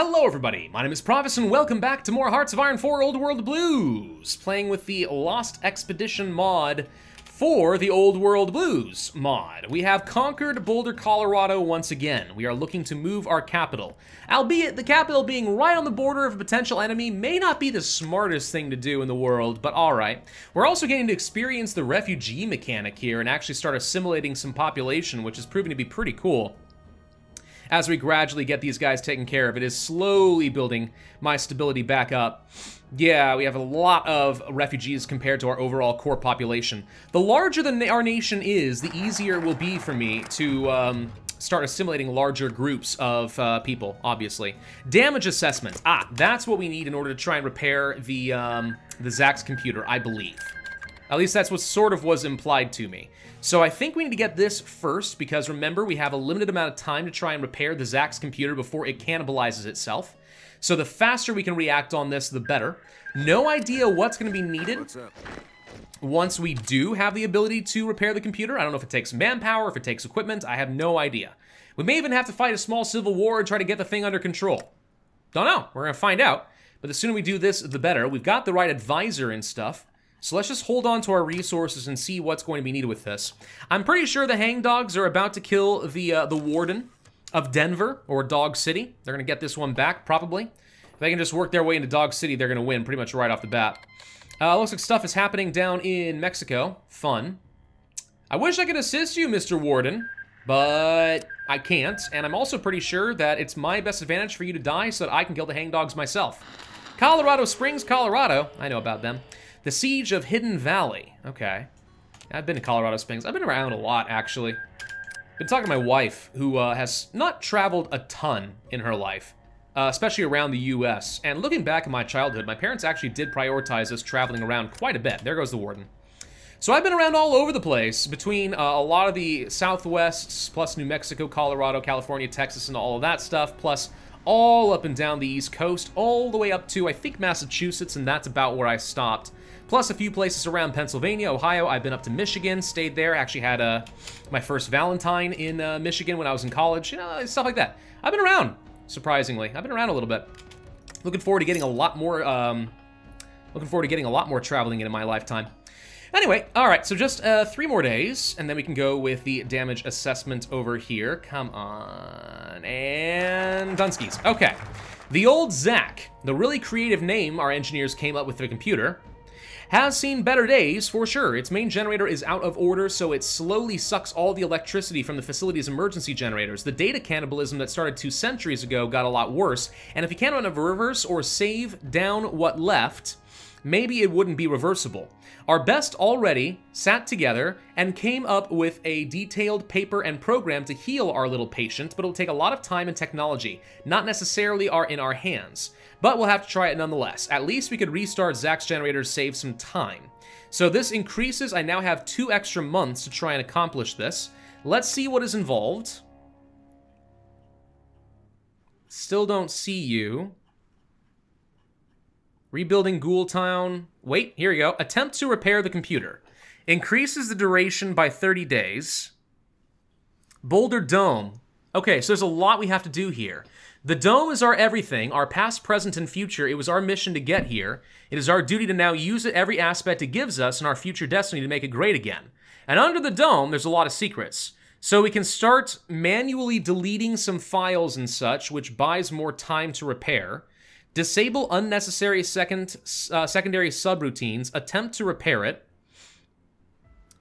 Hello everybody, my name is Pravus and welcome back to more Hearts of Iron IV Old World Blues, playing with the Lost Expedition mod for the Old World Blues mod. We have conquered Boulder, Colorado once again. We are looking to move our capital. Albeit the capital being right on the border of a potential enemy may not be the smartest thing to do in the world, but alright. We're also getting to experience the refugee mechanic here and actually start assimilating some population, which is proving to be pretty cool. As we gradually get these guys taken care of, it is slowly building my stability back up. Yeah, we have a lot of refugees compared to our overall core population. The larger our nation is, the easier it will be for me to start assimilating larger groups of people, obviously. Damage assessment. Ah, that's what we need in order to try and repair the ZAX computer, I believe. At least that's what sort of was implied to me. So I think we need to get this first, because remember, we have a limited amount of time to try and repair the ZAX computer before it cannibalizes itself. So the faster we can react on this, the better. No idea what's going to be needed once we do have the ability to repair the computer. I don't know if it takes manpower, if it takes equipment. I have no idea. We may even have to fight a small civil war and try to get the thing under control. Don't know. We're going to find out. But the sooner we do this, the better. We've got the right advisor and stuff. So let's just hold on to our resources and see what's going to be needed with this. I'm pretty sure the hangdogs are about to kill the Warden of Denver, or Dog City. They're going to get this one back, probably. If they can just work their way into Dog City, they're going to win pretty much right off the bat. Looks like stuff is happening down in Mexico. Fun. I wish I could assist you, Mr. Warden, but I can't. And I'm also pretty sure that it's my best advantage for you to die so that I can kill the hangdogs myself. Colorado Springs, Colorado. I know about them. The Siege of Hidden Valley. Okay. I've been to Colorado Springs. I've been around a lot, actually. Been talking to my wife, who has not traveled a ton in her life, especially around the U.S. And looking back at my childhood, my parents actually did prioritize us traveling around quite a bit. There goes the Warden. So I've been around all over the place, between a lot of the Southwests, plus New Mexico, Colorado, California, Texas, and all of that stuff, plus all up and down the East Coast, all the way up to, I think, Massachusetts, and that's about where I stopped. Plus a few places around Pennsylvania, Ohio. I've been up to Michigan, stayed there. Actually had my first Valentine in Michigan when I was in college. You know, stuff like that. I've been around, surprisingly. I've been around a little bit. Looking forward to getting a lot more. Looking forward to getting a lot more traveling in my lifetime. Anyway, all right. So just 3 more days, and then we can go with the damage assessment over here. Come on, and Dunskies. Okay, the old ZAC, the really creative name our engineers came up with for the computer, has seen better days for sure. Its main generator is out of order, so it slowly sucks all the electricity from the facility's emergency generators. The data cannibalism that started 2 centuries ago got a lot worse, and if you can't reverse or save down what left, maybe it wouldn't be reversible. Our best already sat together and came up with a detailed paper and program to heal our little patient, but it'll take a lot of time and technology, not necessarily are in our hands. But we'll have to try it nonetheless. At least we could restart ZAX generators, save some time. So this increases. I now have 2 extra months to try and accomplish this. Let's see what is involved. Still don't see you. Rebuilding Ghoul Town. Wait, here we go. Attempt to repair the computer. Increases the duration by 30 days. Boulder Dome. Okay, so there's a lot we have to do here. The dome is our everything, our past, present, and future. It was our mission to get here. It is our duty to now use it every aspect it gives us and our future destiny to make it great again. And under the dome, there's a lot of secrets. So we can start manually deleting some files and such, which buys more time to repair. Disable unnecessary secondary subroutines. Attempt to repair it.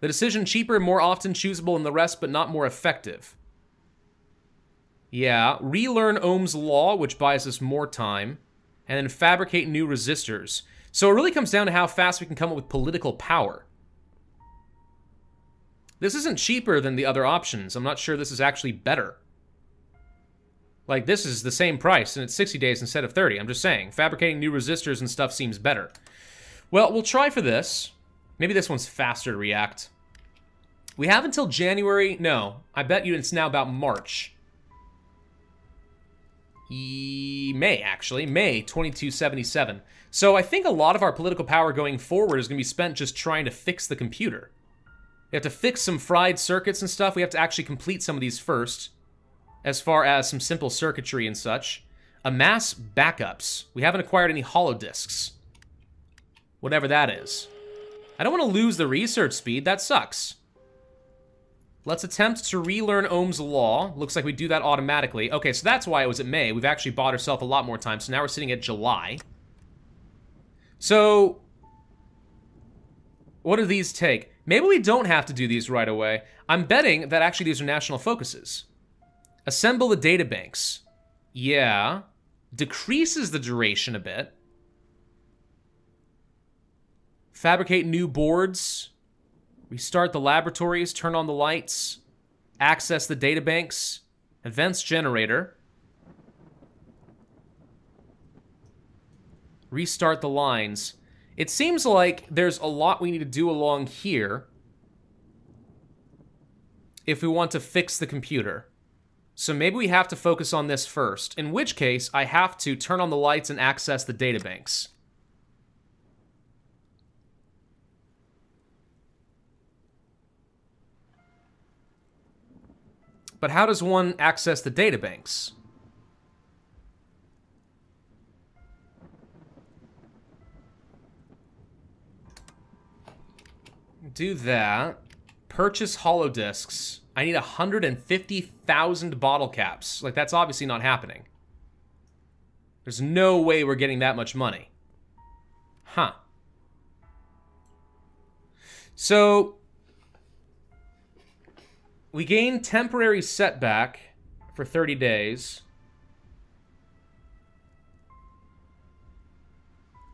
The decision cheaper, more often choosable than the rest, but not more effective. Yeah, relearn Ohm's Law, which buys us more time, and then fabricate new resistors. So it really comes down to how fast we can come up with political power. This isn't cheaper than the other options. I'm not sure this is actually better. Like, this is the same price, and it's 60 days instead of 30. I'm just saying, fabricating new resistors and stuff seems better. Well, we'll try for this. Maybe this one's faster to react. We have until January. No, I bet you it's now about March. May, actually. May 2277. So I think a lot of our political power going forward is going to be spent just trying to fix the computer. We have to fix some fried circuits and stuff. We have to actually complete some of these first, as far as some simple circuitry and such. Amass backups. We haven't acquired any holodiscs. Whatever that is. I don't want to lose the research speed. That sucks. Let's attempt to relearn Ohm's Law. Looks like we do that automatically. Okay, so that's why it was at May. We've actually bought ourselves a lot more time, so now we're sitting at July. So, what do these take? Maybe we don't have to do these right away. I'm betting that actually these are national focuses. Assemble the data banks. Yeah. Decreases the duration a bit. Fabricate new boards. Restart the laboratories. Turn on the lights. Access the data banks. Events generator. Restart the lines. It seems like there's a lot we need to do along here if we want to fix the computer. So maybe we have to focus on this first, in which case I have to turn on the lights and access the data banks. But how does one access the databanks? Do that. Purchase holodiscs. I need 150,000 bottle caps. Like, that's obviously not happening. There's no way we're getting that much money. Huh. So we gain temporary setback for 30 days.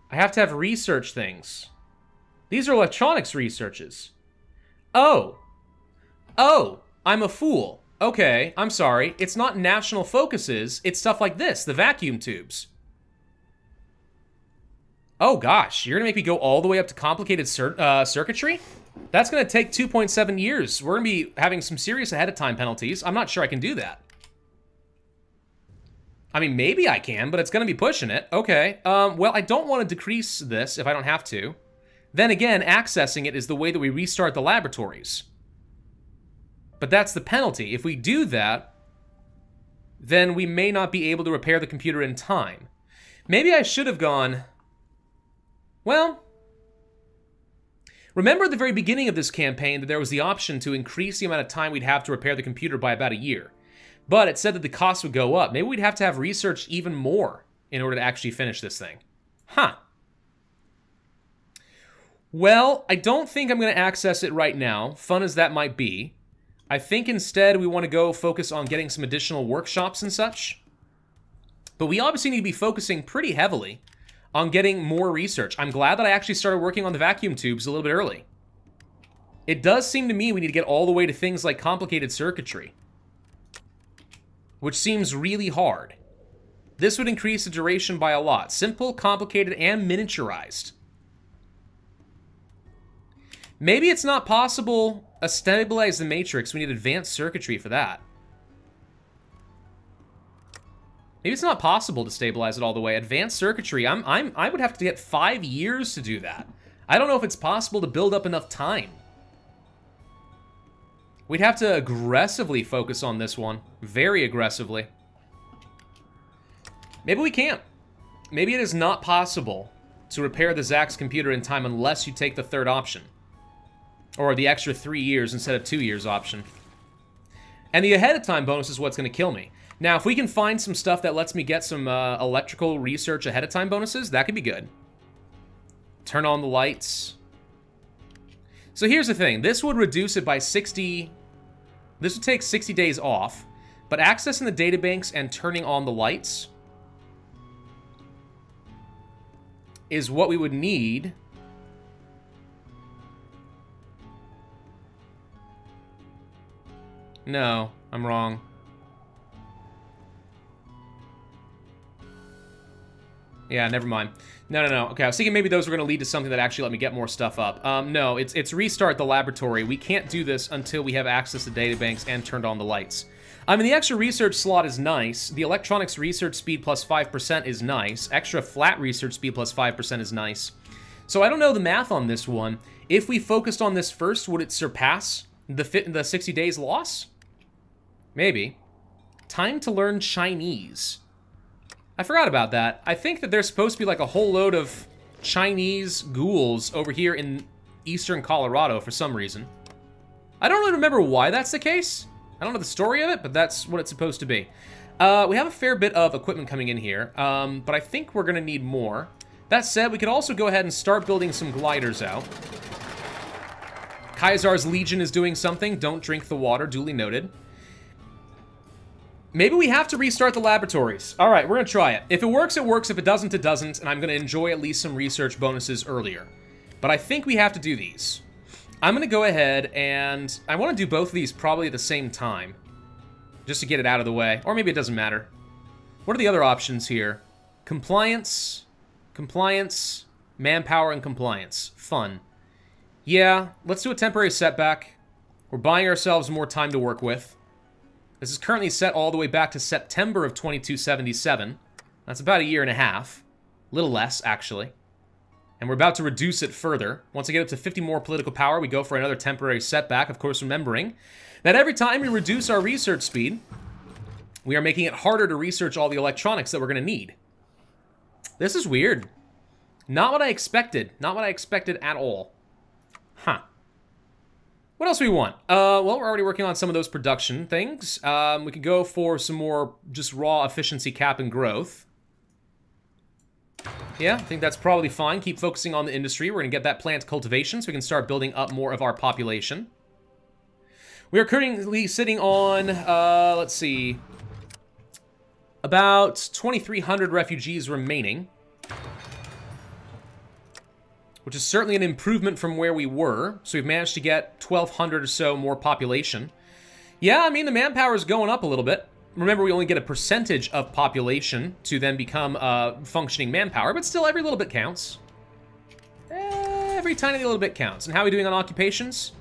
I have to have research things. These are electronics researches. Oh. Oh, I'm a fool. Okay, I'm sorry. It's not national focuses. It's stuff like this, the vacuum tubes. Oh gosh, you're gonna make me go all the way up to complicated circuitry? That's going to take 2.7 years. We're going to be having some serious ahead-of-time penalties. I'm not sure I can do that. I mean, maybe I can, but it's going to be pushing it. Okay. Well, I don't want to decrease this if I don't have to. Then again, accessing it is the way that we restart the laboratories. But that's the penalty. If we do that, then we may not be able to repair the computer in time. Maybe I should have gone, well, remember at the very beginning of this campaign that there was the option to increase the amount of time we'd have to repair the computer by about a year. But it said that the cost would go up. Maybe we'd have to have researched even more in order to actually finish this thing. Huh. Well, I don't think I'm going to access it right now, fun as that might be. I think instead we want to go focus on getting some additional workshops and such. But we obviously need to be focusing pretty heavily on getting more research. I'm glad that I actually started working on the vacuum tubes a little bit early. It does seem to me we need to get all the way to things like complicated circuitry, which seems really hard. This would increase the duration by a lot. Simple, complicated, and miniaturized. Maybe it's not possible to stabilize the matrix. We need advanced circuitry for that. Maybe it's not possible to stabilize it all the way. Advanced circuitry, I would have to get 5 years to do that. I don't know if it's possible to build up enough time. We'd have to aggressively focus on this one. Very aggressively. Maybe we can't. Maybe it is not possible to repair the ZAX computer in time unless you take the third option. Or the extra 3 years instead of 2 years option. And the ahead of time bonus is what's going to kill me. Now, if we can find some stuff that lets me get some electrical research ahead of time bonuses, that could be good. Turn on the lights. So here's the thing. This would reduce it by 60. This would take 60 days off. But accessing the data banks and turning on the lights is what we would need . No, I'm wrong. Yeah, never mind. No. Okay, I was thinking maybe those were going to lead to something that actually let me get more stuff up. No, it's restart the laboratory. We can't do this until we have access to databanks and turned on the lights. I mean, the extra research slot is nice. The electronics research speed plus 5% is nice. Extra flat research speed plus 5% is nice. So I don't know the math on this one. If we focused on this first, would it surpass the 60 days loss? Maybe. Time to learn Chinese. I forgot about that. I think that there's supposed to be like a whole load of Chinese ghouls over here in eastern Colorado for some reason. I don't really remember why that's the case. I don't know the story of it, but that's what it's supposed to be. We have a fair bit of equipment coming in here, but I think we're going to need more. That said, we could also go ahead and start building some gliders out. Caesar's Legion is doing something. Don't drink the water, duly noted. Maybe we have to restart the laboratories. All right, we're going to try it. If it works, it works. If it doesn't, it doesn't. And I'm going to enjoy at least some research bonuses earlier. But I think we have to do these. I'm going to go ahead and I want to do both of these probably at the same time. Just to get it out of the way. Or maybe it doesn't matter. What are the other options here? Compliance. Compliance. Manpower and compliance. Fun. Yeah, let's do a temporary setback. We're buying ourselves more time to work with. This is currently set all the way back to September of 2277. That's about a year and a half. A little less, actually. And we're about to reduce it further. Once I get up to 50 more political power, we go for another temporary setback. Of course, remembering that every time we reduce our research speed, we are making it harder to research all the electronics that we're going to need. This is weird. Not what I expected. Not what I expected at all. Huh. What else do we want? Well, we're already working on some of those production things. We could go for some more just raw efficiency cap and growth. Yeah, I think that's probably fine. Keep focusing on the industry. We're going to get that plant cultivation so we can start building up more of our population. We are currently sitting on, let's see, about 2,300 refugees remaining. Which is certainly an improvement from where we were. So we've managed to get 1,200 or so more population. Yeah, I mean, the manpower is going up a little bit. Remember, we only get a percentage of population to then become functioning manpower, but still every little bit counts. Every tiny little bit counts. And how are we doing on occupations?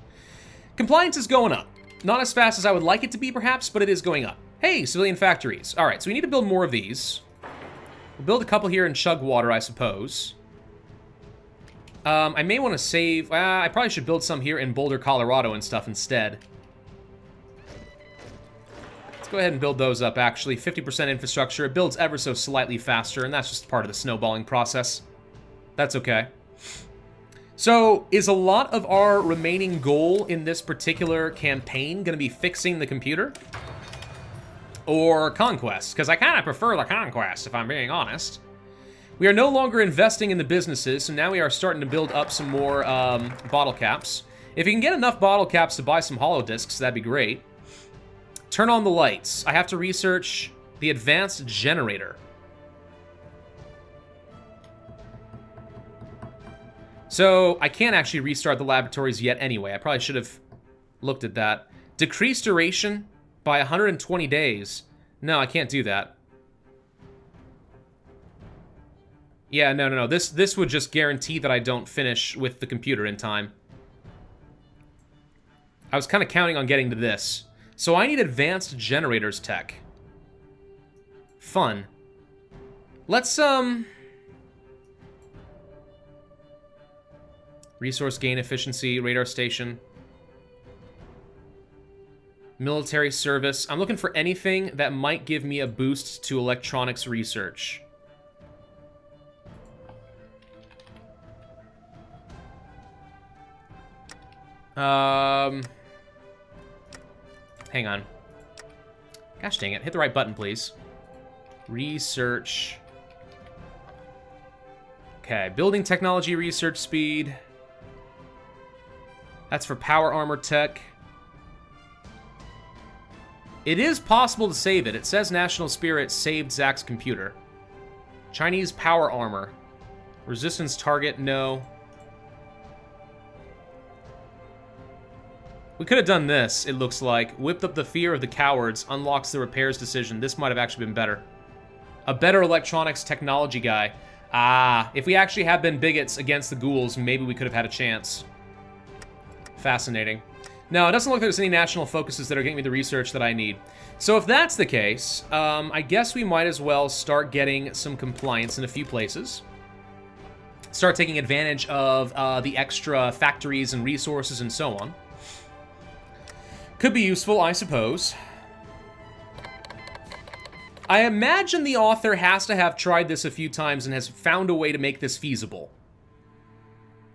Compliance is going up. Not as fast as I would like it to be, perhaps, but it is going up. Hey, civilian factories. All right, so we need to build more of these. We'll build a couple here in Chugwater, I suppose. I may want to save... I probably should build some here in Boulder, Colorado and stuff instead. Let's go ahead and build those up, actually. 50% infrastructure. It builds ever so slightly faster, and that's just part of the snowballing process. That's okay. So, is a lot of our remaining goal in this particular campaign going to be fixing the computer? Or conquest? Because I kind of prefer the conquest, if I'm being honest. We are no longer investing in the businesses, so now we are starting to build up some more bottle caps. If you can get enough bottle caps to buy some holodiscs, that'd be great. Turn on the lights. I have to research the advanced generator. So I can't actually restart the laboratories yet anyway. I probably should have looked at that. Decrease duration by 120 days. No, I can't do that. Yeah, no. This would just guarantee that I don't finish with the computer in time. I was kind of counting on getting to this. So I need advanced generators tech. Fun. Let's, resource gain efficiency, radar station. Military service. I'm looking for anything that might give me a boost to electronics research. Hang on. Gosh dang it. Hit the right button, please. Research. Okay, building technology research speed. That's for power armor tech. It is possible to save it. It says National Spirit saved ZAX computer. Chinese power armor. Resistance target, no. We could have done this, it looks like. Whipped up the fear of the cowards, unlocks the repairs decision. This might have actually been better. A better electronics technology guy. Ah, if we actually had been bigots against the ghouls, maybe we could have had a chance. Fascinating. No, it doesn't look like there's any national focuses that are getting me the research that I need. So if that's the case, I guess we might as well start getting some compliance in a few places. Start taking advantage of the extra factories and resources and so on. Could be useful, I suppose. I imagine the author has to have tried this a few times and has found a way to make this feasible.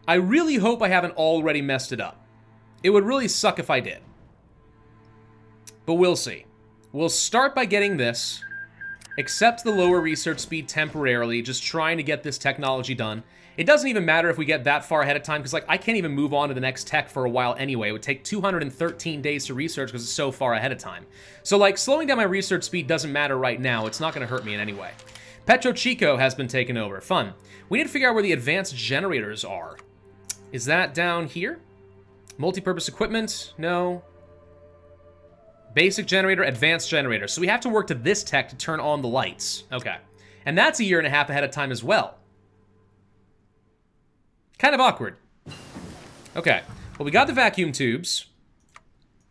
I really hope I haven't already messed it up. It would really suck if I did. But we'll see. We'll start by getting this, accept the lower research speed temporarily, just trying to get this technology done. It doesn't even matter if we get that far ahead of time, because like I can't even move on to the next tech for a while anyway. It would take 213 days to research because it's so far ahead of time. So like slowing down my research speed doesn't matter right now. It's not going to hurt me in any way. Petro Chico has been taken over. Fun. We need to figure out where the advanced generators are. Is that down here? Multipurpose equipment? No. Basic generator, advanced generator. So we have to work to this tech to turn on the lights. Okay. And that's a year and a half ahead of time as well. Kind of awkward. Okay, well, we got the vacuum tubes.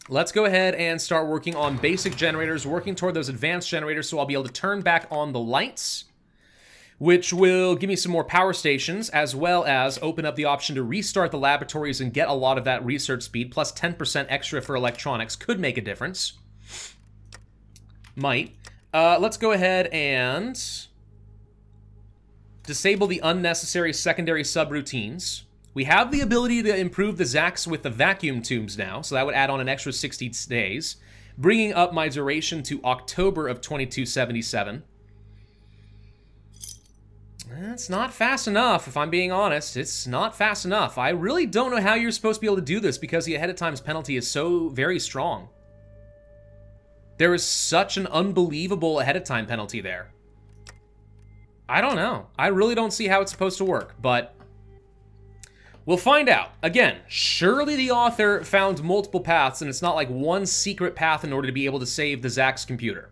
Let's go ahead and start working on basic generators, working toward those advanced generators, so I'll be able to turn back on the lights, which will give me some more power stations, as well as open up the option to restart the laboratories and get a lot of that research speed, plus 10% extra for electronics. Could make a difference. Might. Let's go ahead and disable the unnecessary secondary subroutines. We have the ability to improve the ZAX with the vacuum tubes now, so that would add on an extra 60 days, bringing up my duration to October of 2277. That's not fast enough, if I'm being honest. It's not fast enough. I really don't know how you're supposed to be able to do this, because the ahead of time's penalty is so very strong. There is such an unbelievable ahead of time penalty there. I don't know. I really don't see how it's supposed to work, but we'll find out. Again, surely the author found multiple paths, and it's not like one secret path in order to be able to save the ZAX computer.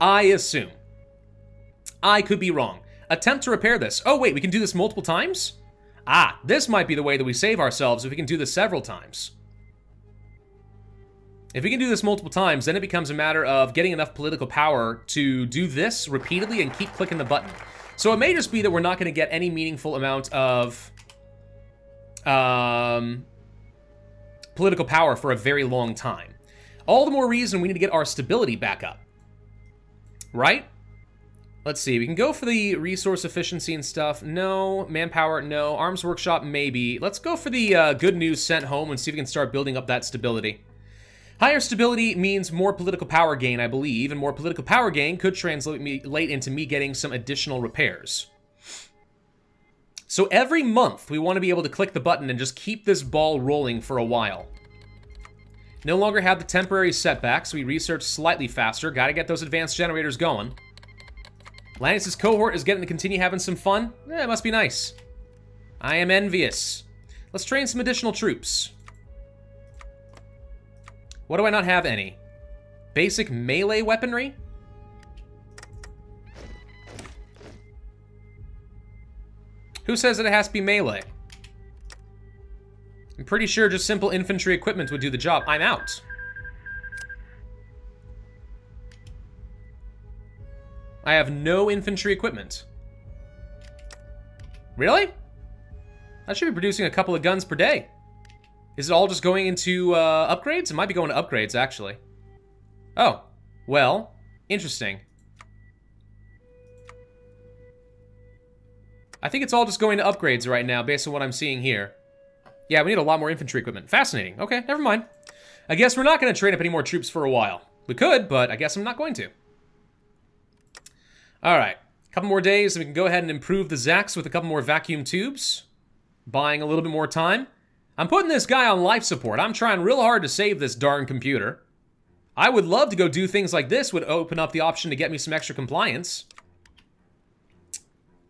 I assume. I could be wrong. Attempt to repair this. Oh, wait, we can do this multiple times? Ah, this might be the way that we save ourselves if we can do this several times. If we can do this multiple times, then it becomes a matter of getting enough political power to do this repeatedly and keep clicking the button. So it may just be that we're not going to get any meaningful amount of political power for a very long time. All the more reason we need to get our stability back up. Right? Let's see. We can go for the resource efficiency and stuff. No. Manpower, no. Arms workshop, maybe. Let's go for the good news sent home and see if we can start building up that stability. Higher stability means more political power gain, I believe, and more political power gain could translate into me getting some additional repairs. So every month, we want to be able to click the button and just keep this ball rolling for a while. No longer have the temporary setbacks, we research slightly faster, gotta get those advanced generators going. Lanius' cohort is getting to continue having some fun. Yeah, it must be nice. I am envious. Let's train some additional troops. What do I not have any? Basic melee weaponry? Who says that it has to be melee? I'm pretty sure just simple infantry equipment would do the job. I'm out. I have no infantry equipment. Really? I should be producing a couple of guns per day. Is it all just going into upgrades? It might be going to upgrades, actually. Oh, well, interesting. I think it's all just going to upgrades right now, based on what I'm seeing here. Yeah, we need a lot more infantry equipment. Fascinating. Okay, never mind. I guess we're not going to train up any more troops for a while. We could, but I guess I'm not going to. All right, a couple more days, and we can go ahead and improve the ZAX with a couple more vacuum tubes. Buying a little bit more time. I'm putting this guy on life support. I'm trying real hard to save this darn computer. I would love to go do things like this, would open up the option to get me some extra compliance.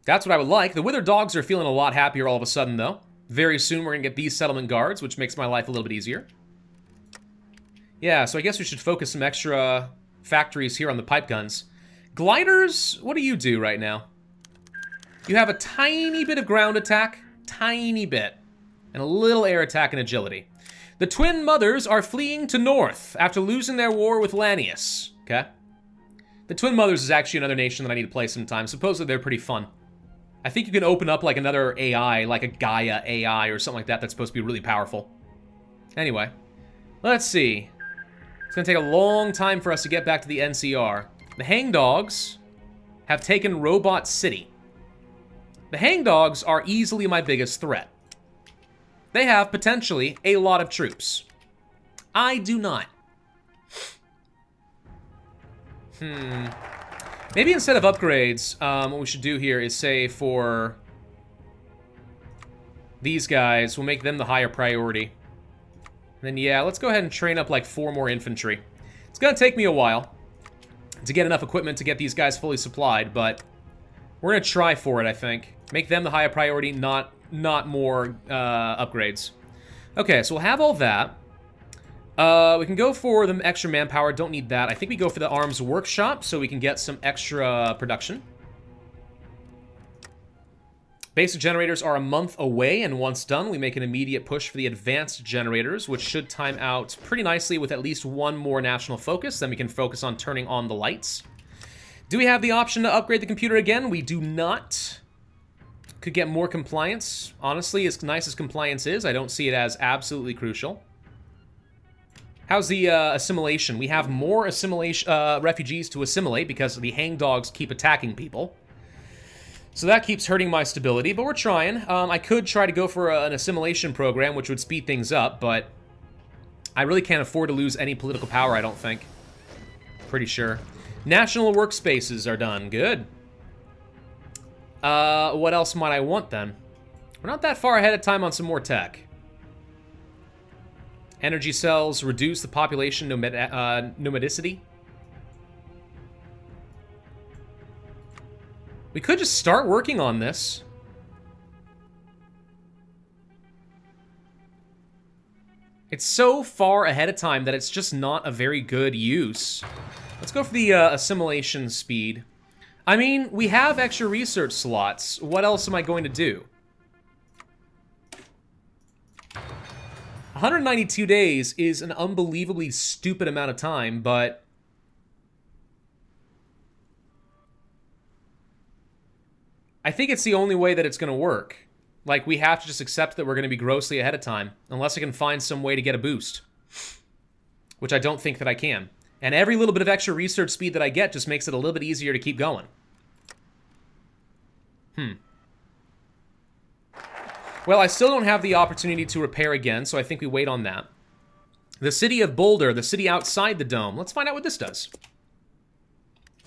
That's what I would like. The Withered Dogs are feeling a lot happier all of a sudden, though. Very soon we're going to get these settlement guards, which makes my life a little bit easier. Yeah, so I guess we should focus some extra factories here on the pipe guns. Gliders, what do you do right now? You have a tiny bit of ground attack. Tiny bit. And a little air attack and agility. The Twin Mothers are fleeing to North after losing their war with Lanius. Okay. The Twin Mothers is actually another nation that I need to play sometime. Supposedly they're pretty fun. I think you can open up like another AI, like a Gaia AI or something like that that's supposed to be really powerful. Anyway, let's see. It's going to take a long time for us to get back to the NCR. The Hangdogs have taken Robot City. The Hangdogs are easily my biggest threat. They have, potentially, a lot of troops. I do not. Maybe instead of upgrades, what we should do here is say for these guys, we'll make them the higher priority. And then, yeah, let's go ahead and train up, like, 4 more infantry. It's gonna take me a while to get enough equipment to get these guys fully supplied, but we're gonna try for it, I think. Make them the higher priority, not more upgrades. Okay, so we'll have all that. We can go for the extra manpower. Don't need that. I think we go for the arms workshop so we can get some extra production. Basic generators are a month away, and once done, we make an immediate push for the advanced generators, which should time out pretty nicely with at least 1 more national focus. Then we can focus on turning on the lights. Do we have the option to upgrade the computer again? We do not. Could get more compliance. Honestly, as nice as compliance is, I don't see it as absolutely crucial. How's the assimilation? We have more assimilation refugees to assimilate because the Hangdogs keep attacking people. So that keeps hurting my stability, but we're trying. I could try to go for an assimilation program, which would speed things up, but I really can't afford to lose any political power, I don't think. Pretty sure. National workspaces are done. Good. What else might I want, then? We're not that far ahead of time on some more tech. Energy cells reduce the population nomadicity. We could just start working on this. It's so far ahead of time that it's just not a very good use. Let's go for the assimilation speed. I mean, we have extra research slots. What else am I going to do? 192 days is an unbelievably stupid amount of time, but I think it's the only way that it's going to work. Like, we have to just accept that we're going to be grossly ahead of time, unless I can find some way to get a boost, which I don't think that I can. And every little bit of extra research speed that I get just makes it a little bit easier to keep going. Well, I still don't have the opportunity to repair again, so I think we wait on that. The city of Boulder, the city outside the dome. Let's find out what this does.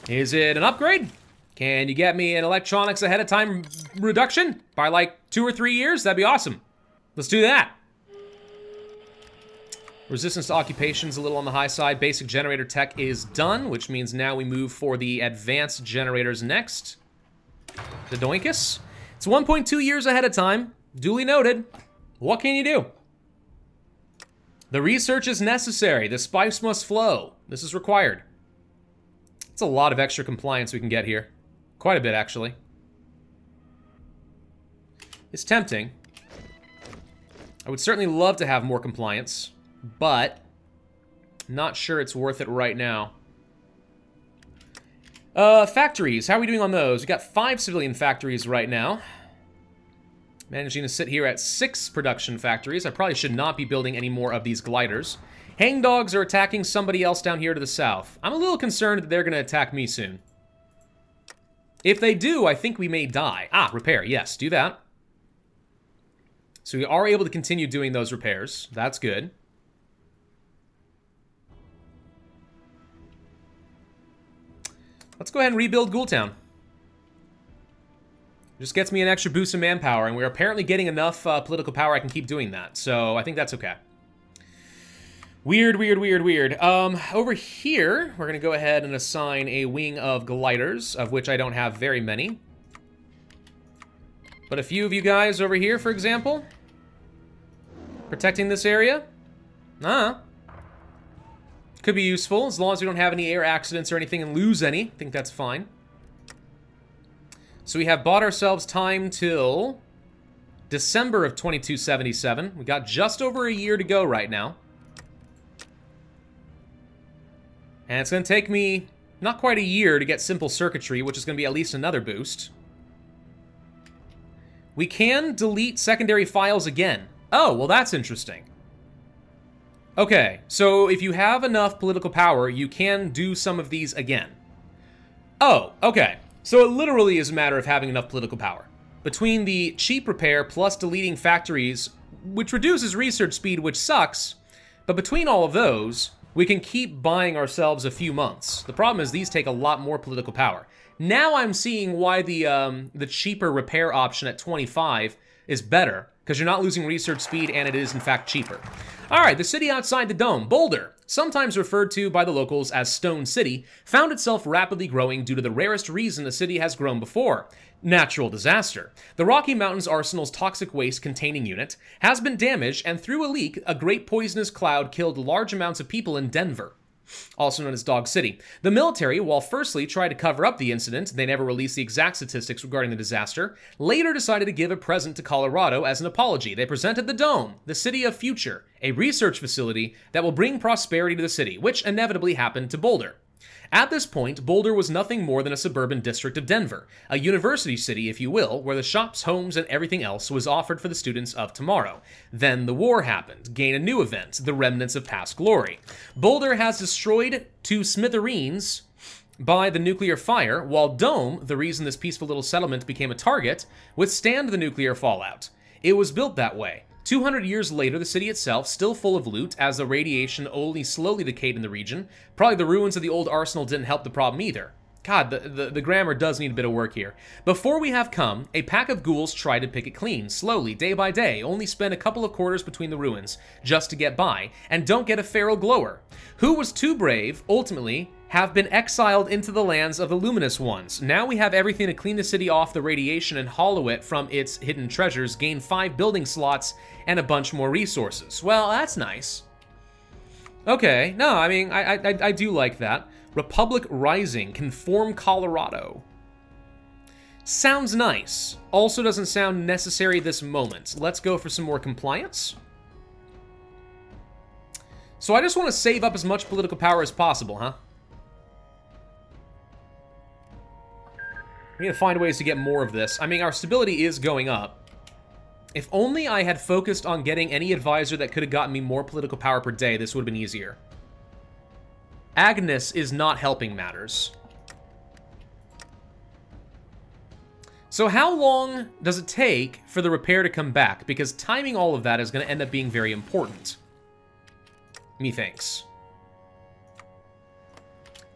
Is it an upgrade? Can you get me an electronics ahead of time reduction by like 2 or 3 years? That'd be awesome. Let's do that. Resistance to occupation's a little on the high side. Basic generator tech is done, which means now we move for the advanced generators next. The Doinkus. It's 1.2 years ahead of time. Duly noted. What can you do? The research is necessary. The spice must flow. This is required. It's a lot of extra compliance we can get here. Quite a bit, actually. It's tempting. I would certainly love to have more compliance, but not sure it's worth it right now. Factories. How are we doing on those? We got 5 civilian factories right now. Managing to sit here at 6 production factories. I probably should not be building any more of these gliders. Hangdogs are attacking somebody else down here to the south. I'm a little concerned that they're going to attack me soon. If they do, I think we may die. Ah, repair. Yes, do that. So we are able to continue doing those repairs. That's good. Let's go ahead and rebuild Ghoultown. Just gets me an extra boost of manpower, and we're apparently getting enough political power I can keep doing that, so I think that's okay. Weird, weird, weird, weird. Over here, we're going to go ahead and assign a wing of gliders, of which I don't have very many. But a few of you guys over here, for example, protecting this area, could be useful, as long as we don't have any air accidents or anything and lose any. I think that's fine. So we have bought ourselves time till December of 2277. We got just over a year to go right now. And it's going to take me not quite a year to get simple circuitry, which is going to be at least another boost. We can delete secondary files again. Oh, well, that's interesting. Okay, so if you have enough political power, you can do some of these again. Oh, okay. So it literally is a matter of having enough political power. Between the cheap repair plus deleting factories, which reduces research speed, which sucks, but between all of those, we can keep buying ourselves a few months. The problem is these take a lot more political power. Now I'm seeing why the cheaper repair option at 25 is better, because you're not losing research speed and it is in fact cheaper. All right, the city outside the dome, Boulder, sometimes referred to by the locals as Stone City, found itself rapidly growing due to the rarest reason a city has grown before, natural disaster. The Rocky Mountains Arsenal's toxic waste containing unit has been damaged, and through a leak, a great poisonous cloud killed large amounts of people in Denver, also known as Dog City. The military, while firstly tried to cover up the incident, they never released the exact statistics regarding the disaster, later decided to give a present to Colorado as an apology. They presented the Dome, the City of Future, a research facility that will bring prosperity to the city, which inevitably happened to Boulder. At this point, Boulder was nothing more than a suburban district of Denver, a university city, if you will, where the shops, homes, and everything else was offered for the students of tomorrow. Then the war happened, gain a new event, the remnants of past glory. Boulder has destroyed to smithereens by the nuclear fire, while Dome, the reason this peaceful little settlement became a target, withstand the nuclear fallout. It was built that way. 200 years later, the city itself, still full of loot, as the radiation only slowly decayed in the region. Probably the ruins of the old arsenal didn't help the problem either. God, the grammar does need a bit of work here. Before we have come, a pack of ghouls try to pick it clean, slowly, day by day, only spend a couple of quarters between the ruins, just to get by, and don't get a feral glower. Who was too brave, ultimately, have been exiled into the lands of the Luminous Ones. Now we have everything to clean the city off the radiation and hollow it from its hidden treasures, gain 5 building slots, and a bunch more resources. Well, that's nice. Okay, no, I mean, I do like that. Republic Rising, conform Colorado. Sounds nice. Also doesn't sound necessary this moment. Let's go for some more compliance. So I just want to save up as much political power as possible, huh? We need to find ways to get more of this. I mean, our stability is going up. If only I had focused on getting any advisor that could have gotten me more political power per day, this would have been easier. Agnes is not helping matters. So how long does it take for the repair to come back? Because timing all of that is going to end up being very important. Methinks.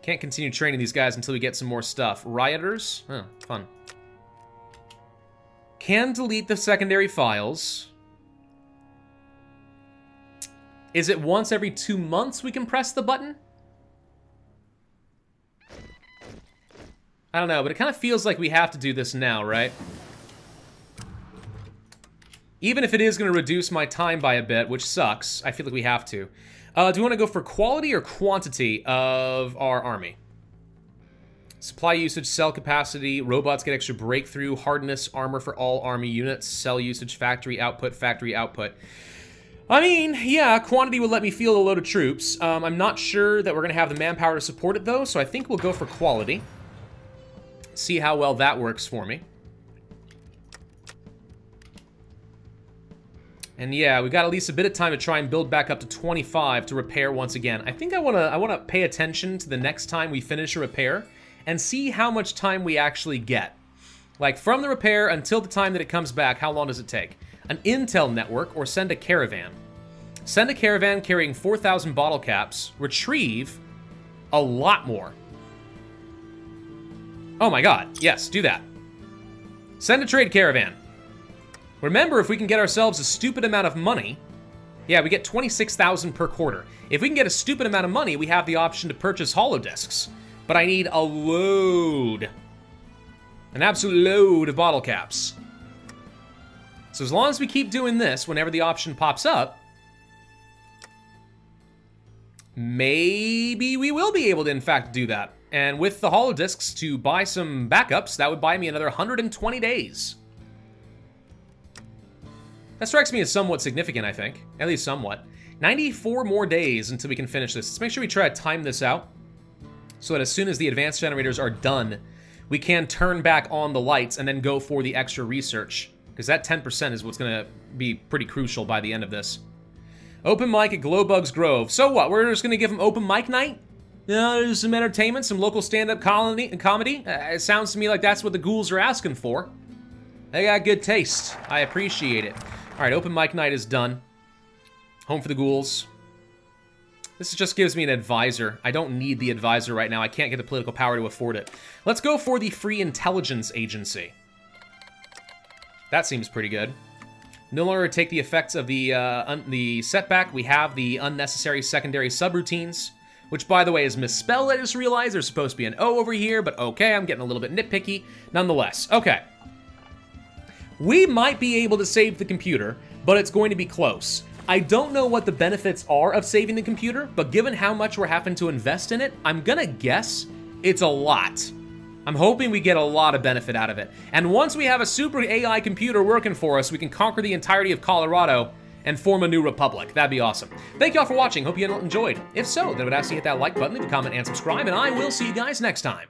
Can't continue training these guys until we get some more stuff. Rioters? Oh, fun. Can delete the secondary files. Is it once every 2 months we can press the button? I don't know, but it kind of feels like we have to do this now, right? Even if it is going to reduce my time by a bit, which sucks, I feel like we have to. Do we want to go for quality or quantity of our army? Supply usage, cell capacity, robots get extra breakthrough, hardness, armor for all army units, cell usage, factory output, I mean, yeah, quantity would let me field a load of troops. I'm not sure that we're going to have the manpower to support it, though, so I think we'll go for quality. See how well that works for me. And yeah, we got at least a bit of time to try and build back up to 25 to repair once again. I think I wanna pay attention to the next time we finish a repair and see how much time we actually get. Like from the repair until the time that it comes back, how long does it take? An intel network or send a caravan. Send a caravan carrying 4,000 bottle caps. Retrieve a lot more. Oh my god, yes, do that. Send a trade caravan. Remember, if we can get ourselves a stupid amount of money, yeah, we get 26,000 per quarter. If we can get a stupid amount of money, we have the option to purchase holodiscs. But I need a load, an absolute load of bottle caps. So as long as we keep doing this, whenever the option pops up, maybe we will be able to, in fact, do that. And with the holodiscs to buy some backups, that would buy me another 120 days. That strikes me as somewhat significant, I think. At least somewhat. 94 more days until we can finish this. Let's make sure we try to time this out so that as soon as the advanced generators are done, we can turn back on the lights and then go for the extra research. Because that 10% is what's going to be pretty crucial by the end of this. Open mic at Glowbugs Grove. So what? We're just going to give them open mic night? There's some entertainment, some local stand-up comedy. It sounds to me like that's what the ghouls are asking for. They got good taste. I appreciate it. All right, open mic night is done. Home for the ghouls. This just gives me an advisor. I don't need the advisor right now. I can't get the political power to afford it. Let's go for the Free Intelligence Agency. That seems pretty good. No longer take the effects of the setback. We have the unnecessary secondary subroutines, which, by the way, is misspelled. I just realized there's supposed to be an O over here, but okay, I'm getting a little bit nitpicky nonetheless. Okay. We might be able to save the computer, but it's going to be close. I don't know what the benefits are of saving the computer, but given how much we're having to invest in it, I'm gonna guess it's a lot. I'm hoping we get a lot of benefit out of it. And once we have a super AI computer working for us, we can conquer the entirety of Colorado and form a new republic. That'd be awesome. Thank y'all for watching. Hope you enjoyed. If so, then I would ask you to hit that like button, leave a comment, and subscribe, and I will see you guys next time.